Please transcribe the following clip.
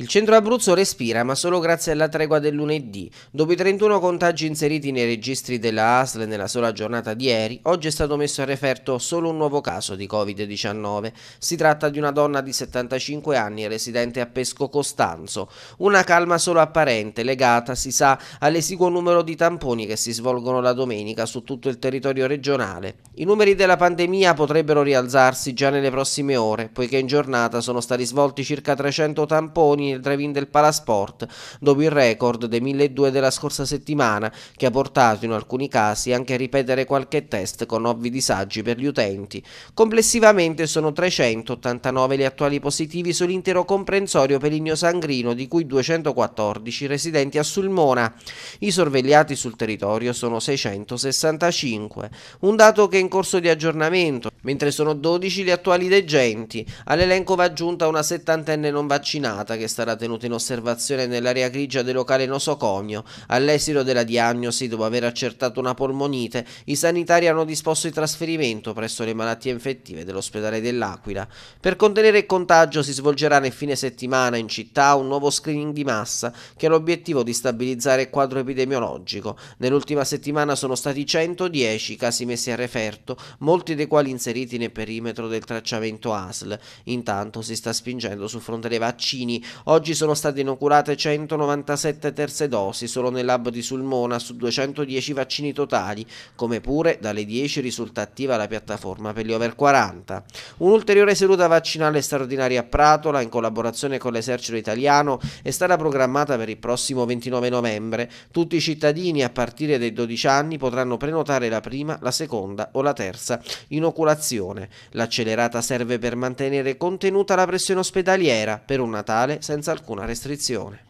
Il centro Abruzzo respira, ma solo grazie alla tregua del lunedì. Dopo i 31 contagi inseriti nei registri della ASL nella sola giornata di ieri, oggi è stato messo a referto solo un nuovo caso di Covid-19. Si tratta di una donna di 75 anni residente a Pesco Costanzo. Una calma solo apparente, legata, si sa, all'esiguo numero di tamponi che si svolgono la domenica su tutto il territorio regionale. I numeri della pandemia potrebbero rialzarsi già nelle prossime ore, poiché in giornata sono stati svolti circa 300 tamponi nel drive-in del Palasport, dopo il record dei 1.200 della scorsa settimana, che ha portato in alcuni casi anche a ripetere qualche test con ovvi disagi per gli utenti. Complessivamente sono 389 gli attuali positivi sull'intero comprensorio Peligno-Sangrino, di cui 214 residenti a Sulmona. I sorvegliati sul territorio sono 665, un dato che è in corso di aggiornamento, mentre sono 12 gli attuali degenti. All'elenco va aggiunta una 70enne non vaccinata che sarà tenuta in osservazione nell'area grigia del locale Nosocomio. All'esito della diagnosi, dopo aver accertato una polmonite, i sanitari hanno disposto il trasferimento presso le malattie infettive dell'ospedale dell'Aquila. Per contenere il contagio si svolgerà nel fine settimana in città un nuovo screening di massa che ha l'obiettivo di stabilizzare il quadro epidemiologico. Nell'ultima settimana sono stati 110 casi messi a referto, molti dei quali inseriti nel perimetro del tracciamento ASL. Intanto si sta spingendo sul fronte dei vaccini. Oggi sono state inoculate 197 terze dosi solo nel lab di Sulmona su 210 vaccini totali, come pure dalle 10 risulta attiva la piattaforma per gli over 40. Un'ulteriore seduta vaccinale straordinaria a Pratola, in collaborazione con l'esercito italiano, è stata programmata per il prossimo 29 novembre. Tutti i cittadini a partire dai 12 anni potranno prenotare la prima, la seconda o la terza inoculazione. L'accelerata serve per mantenere contenuta la pressione ospedaliera per un Natale senza alcuna restrizione.